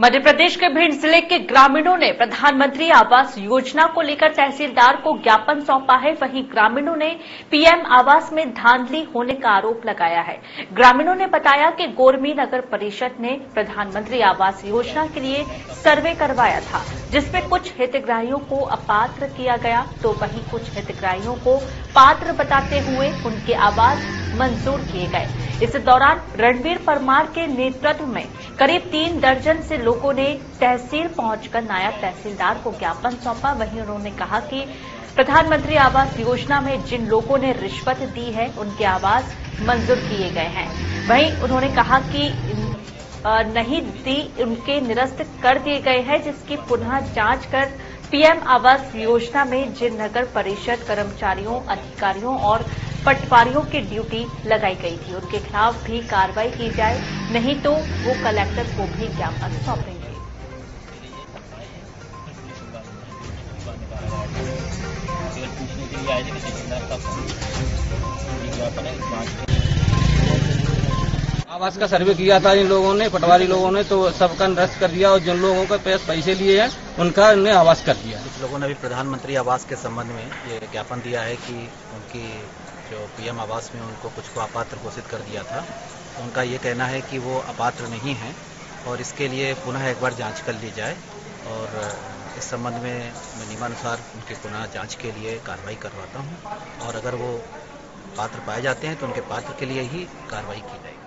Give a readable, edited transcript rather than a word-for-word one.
मध्य प्रदेश के भिंड जिले के ग्रामीणों ने प्रधानमंत्री आवास योजना को लेकर तहसीलदार को ज्ञापन सौंपा है। वहीं ग्रामीणों ने पीएम आवास में धांधली होने का आरोप लगाया है। ग्रामीणों ने बताया कि गोरमी नगर परिषद ने प्रधानमंत्री आवास योजना के लिए सर्वे करवाया था, जिसमें कुछ हितग्राहियों को अपात्र किया गया तो वहीं कुछ हितग्राहियों को पात्र बताते हुए उनके आवास मंजूर किए गए। इस दौरान रणवीर परमार के नेतृत्व में करीब 3 दर्जन से लोगों ने तहसील पहुंचकर नायब तहसीलदार को ज्ञापन सौंपा। वहीं उन्होंने कहा कि प्रधानमंत्री आवास योजना में जिन लोगों ने रिश्वत दी है उनके आवास मंजूर किए गए हैं। वहीं उन्होंने कहा कि नहीं दी उनके निरस्त कर दिए गए हैं, जिसकी पुनः जांच कर पीएम आवास योजना में जिन नगर परिषद कर्मचारियों, अधिकारियों और पटवारियों की ड्यूटी लगाई गई थी उनके खिलाफ भी कार्रवाई की जाए, नहीं तो वो कलेक्टर को भी ज्ञापन सौंपेंगे। आवास का सर्वे किया था इन लोगों ने, पटवारी लोगों ने, तो सबका निरस्त कर दिया और जिन लोगों का पैसे लिए हैं उनका इन्हें आवास कर दिया। कुछ लोगों ने भी प्रधानमंत्री आवास के संबंध में ये ज्ञापन दिया है कि उनकी जो पीएम आवास में उनको कुछ को अपात्र घोषित कर दिया था, तो उनका ये कहना है कि वो अपात्र नहीं हैं और इसके लिए पुनः एक बार जांच कर ली जाए और इस संबंध में नियमानुसार उनकी पुनः जांच के लिए कार्रवाई करवाता हूँ और अगर वो पात्र पाए जाते हैं तो उनके पात्र के लिए ही कार्रवाई की जाएगी।